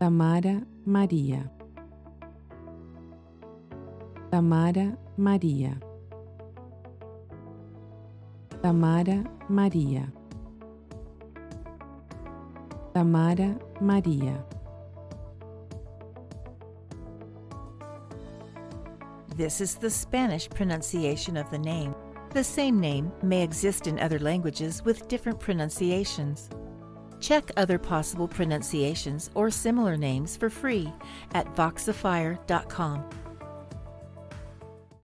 Tamara Maria. Tamara Maria. Tamara Maria. Tamara Maria. This is the Spanish pronunciation of the name. The same name may exist in other languages with different pronunciations. Check other possible pronunciations or similar names for free at voxifier.com.